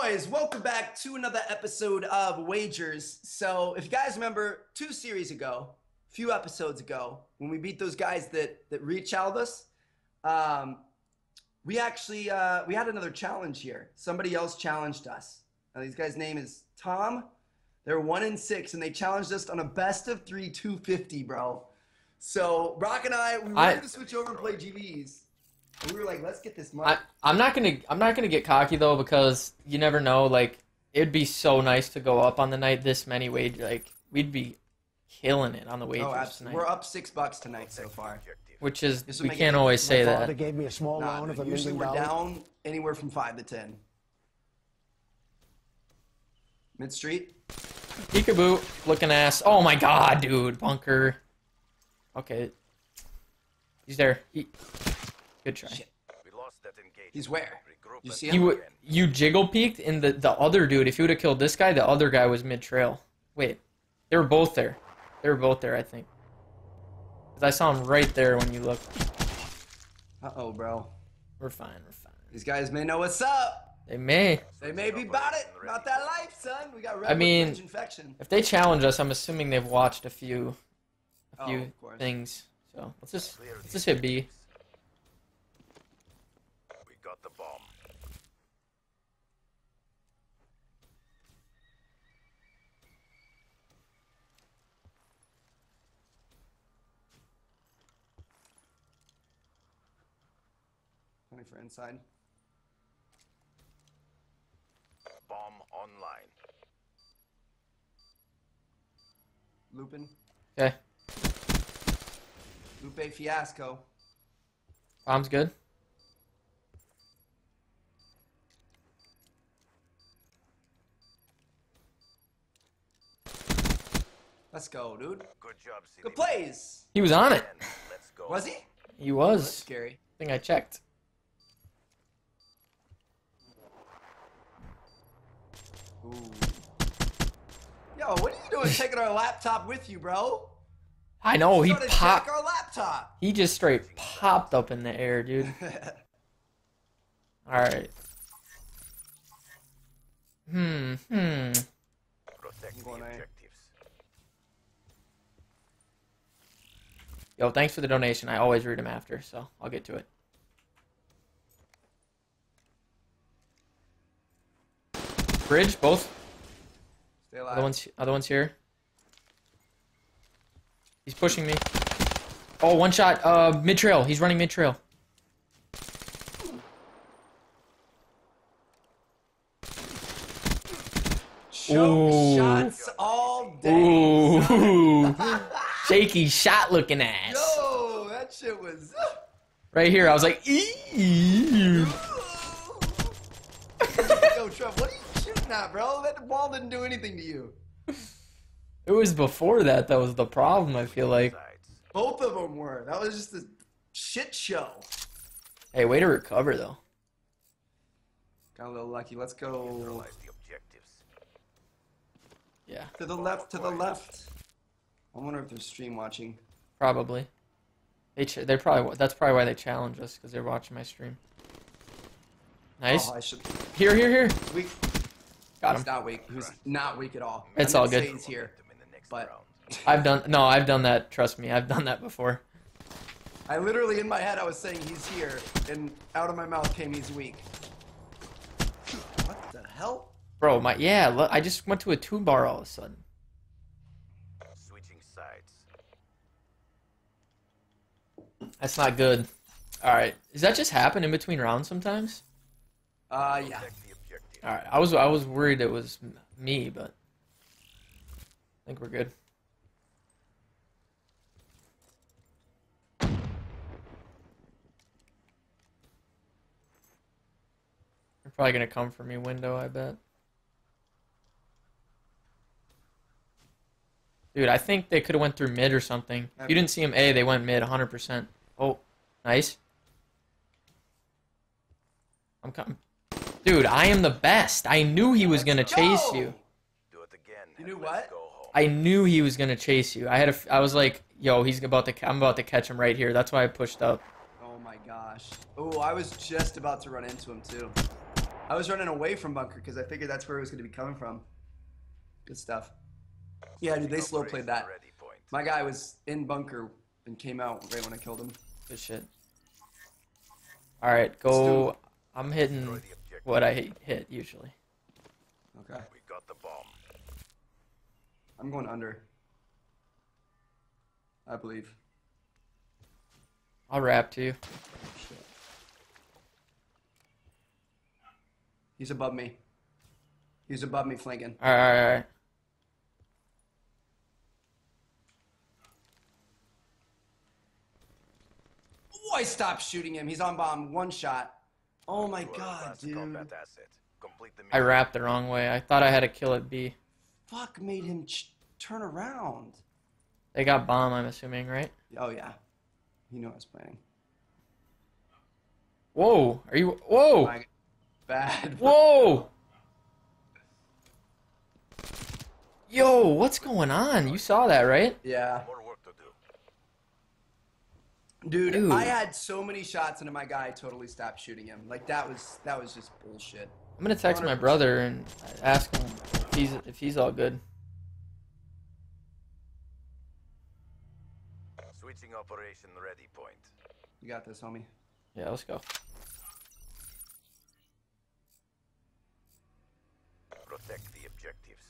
boys, welcome back to another episode of Wagers. So if you guys remember, a few episodes ago, when we beat those guys that rechallenged us, we actually we had another challenge here. Somebody else challenged us. Now, these guys' name is Tom. They're 1-6, and they challenged us on a best of 3 250, bro. So Brock and I, we wanted to switch over and play GBs. We were like, let's get this money. I'm not gonna get cocky though, because you never know. Like, it'd be so nice to go up on the night this many wage. Like, we'd be killing it on the wagers tonight. We're up $6 tonight so far, which is we can't always say that. They gave me a small loan of usually we're down anywhere from 5 to 10. Mid street. Peekaboo, looking ass. Oh my god, dude, bunker. Okay, he's there. Good try. Shit. We lost that engagement. He's where? You see him? You jiggle peeked, and the other dude, if you would have killed this guy, the other guy was mid-trail. Wait. They were both there. I think. Because I saw him right there when you looked. Uh-oh, bro. We're fine. These guys may know what's up. They may. They may be about it. About that life, son. We got red infection. If they challenge us, I'm assuming they've watched a few things. So let's just hit B. The bomb. Coming for inside. Bomb online. Lupin. Okay. Lupe Fiasco. Bomb's good. Let's go, dude. Good job, CDB. Good plays. He was on it. Let's go. Was he? He was. That's scary. I think I checked. Ooh. Yo, what are you doing taking our laptop with you, bro? I know, he popped our laptop. He just straight popped up in the air, dude. All right. Protect the objective. Yo, thanks for the donation. I always read them after, so I'll get to it. Bridge, both. Stay alive. Other one's here. He's pushing me. Oh, one shot. Mid-trail. He's running mid-trail. Choke shots all day. Ooh. Shaky shot looking ass. Yo, that shit was right here. I was like, eeeeeeeeeeeeeeeeeeeeeeeeeeeeeeeeeeeeeeeeeeeeeeeeeeee. Yo, Trev, what are you shooting at, bro? That ball didn't do anything to you. It was before that was the problem, I feel like. Both of them were. That was just a shit show. Hey, way to recover, though. Got a little lucky. Let's go. Realize the objectives. Yeah. To the left, to the left. I wonder if they're stream watching. Probably. That's probably why they challenge us, because they're watching my stream. Nice. Oh, here. Weak. Got him. He's not weak. He's not weak at all. It's all good. He's here, but I've done that. Trust me, I've done that before. I literally, in my head, I was saying he's here, and out of my mouth came he's weak. What the hell? Bro, I just went to a 2-bar all of a sudden. That's not good. All right, does that just happen in between rounds sometimes? Yeah. All right, I was worried it was me, but I think we're good. They're probably gonna come for me window, I bet. Dude, I think they could have went through mid or something. If you didn't see him A, they went mid 100%. Oh, nice. I'm coming. Dude, I am the best. I knew he was going to chase you. Do it again. You knew what? I knew he was going to chase you. I was like, yo, I'm about to catch him right here. That's why I pushed up. Oh my gosh. Oh, I was just about to run into him too. I was running away from bunker because I figured that's where it was going to be coming from. Good stuff. Yeah, dude, they slow played that. My guy was in bunker and came out right when I killed him. Good shit. All right, go. I'm hitting what I hit usually. Okay. We got the bomb. I'm going under. I believe. I'll wrap to you. Shit. He's above me. He's above me flanking. All right. Oh, I stopped shooting him. He's on bomb. One shot. Oh my god, dude. I wrapped the wrong way. I thought I had a kill at B. Fuck made him turn around. They got bomb, I'm assuming, right? Oh, yeah. You know I was planning. Whoa. Are you... Whoa. My bad. Whoa. Yo, what's going on? You saw that, right? Yeah. More work to do. Dude, I had so many shots into my guy, I totally stopped shooting him. Like, that was just bullshit. I'm going to text 100%. My brother and ask him if he's all good. Switching operation ready point. You got this, homie. Yeah, let's go. Protect the objectives.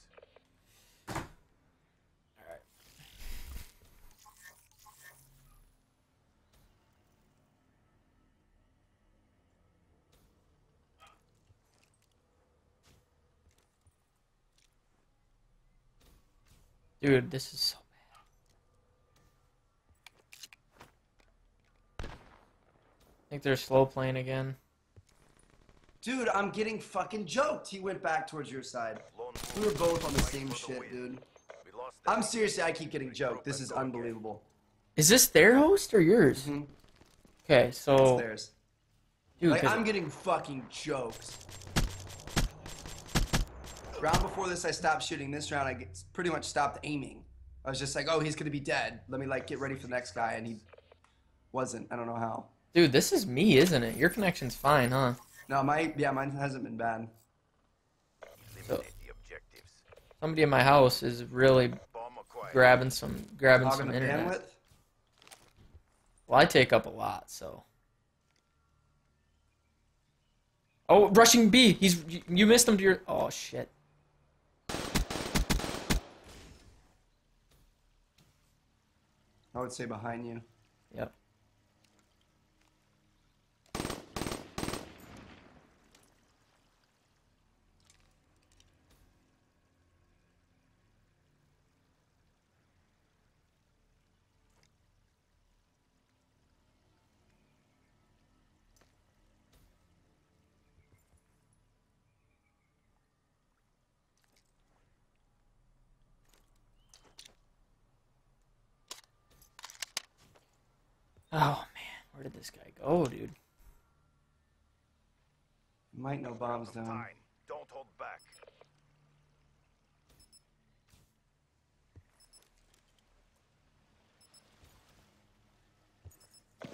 All right. Dude, this is so I think they're slow playing again. Dude, I'm getting fucking joked. He went back towards your side. We were both on the same shit, dude. I'm seriously, I keep getting joked. This is unbelievable. Is this their host or yours? Mm-hmm. Okay, so... It's theirs. Dude, like, I'm getting fucking joked. Round before this, I stopped shooting. This round, I pretty much stopped aiming. I was just like, oh, he's gonna be dead. Let me, like, get ready for the next guy, and he wasn't. I don't know how. Dude, this is me, isn't it? Your connection's fine, huh? No, mine hasn't been bad. So, somebody in my house is really grabbing some internet. Bandwidth? Well, I take up a lot, so. Oh, rushing B. You missed him to your. Oh shit. I would say behind you. Yep. Oh man, where did this guy go, dude? Might know bombs down. Don't hold back.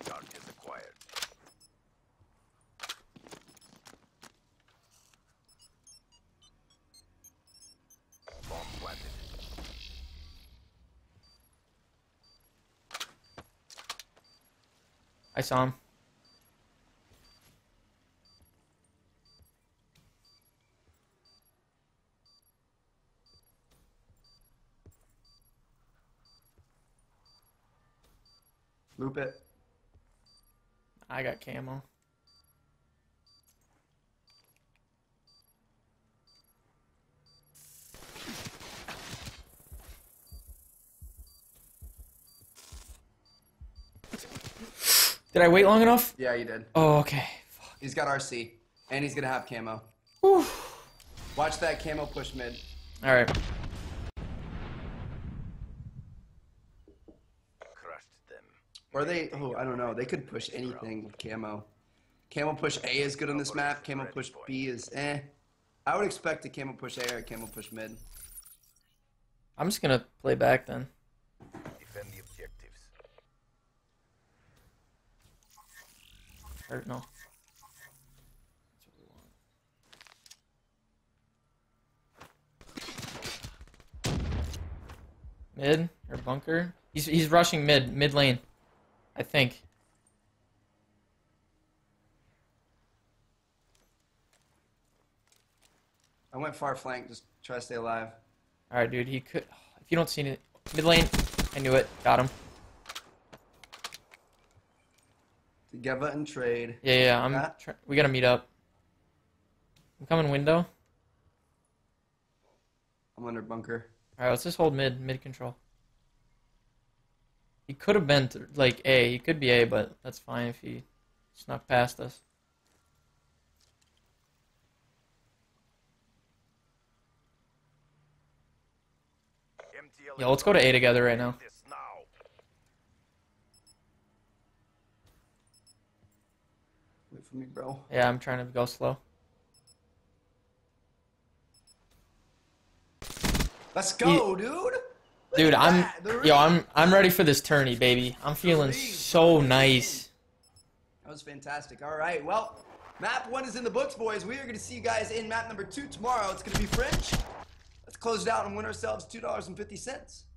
Charge is acquired. Bomb planted. I saw him. Loop it. I got camo. Did I wait long enough? Yeah, you did. Oh, okay. Fuck. He's got RC, and he's gonna have camo. Oof. Watch that camo push mid. All right. Crushed them. Or they? Oh, I don't know. They could push anything with camo. Camo push A is good on this map. Camo push B is eh. I would expect a camo push A or a camo push mid. I'm just gonna play back then. Or no. That's what we want. Mid or bunker? He's rushing mid lane, I think. I went far flank. Just try to stay alive. All right, dude. He could. If you don't see it, mid lane. I knew it. Got him. Together and trade. Yeah. We gotta meet up. I'm coming window. I'm under bunker. All right, let's just hold mid control. He could have been like A. He could be A, but that's fine if he snuck past us. Yeah, let's go to A together right now. Wait for me, bro. Yeah, I'm trying to go slow. Let's go, dude. Dude, I'm ready for this tourney, baby. I'm feeling so nice. That was fantastic. All right, well, map one is in the books, boys. We are going to see you guys in map number 2 tomorrow. It's going to be French. Let's close it out and win ourselves $2.50.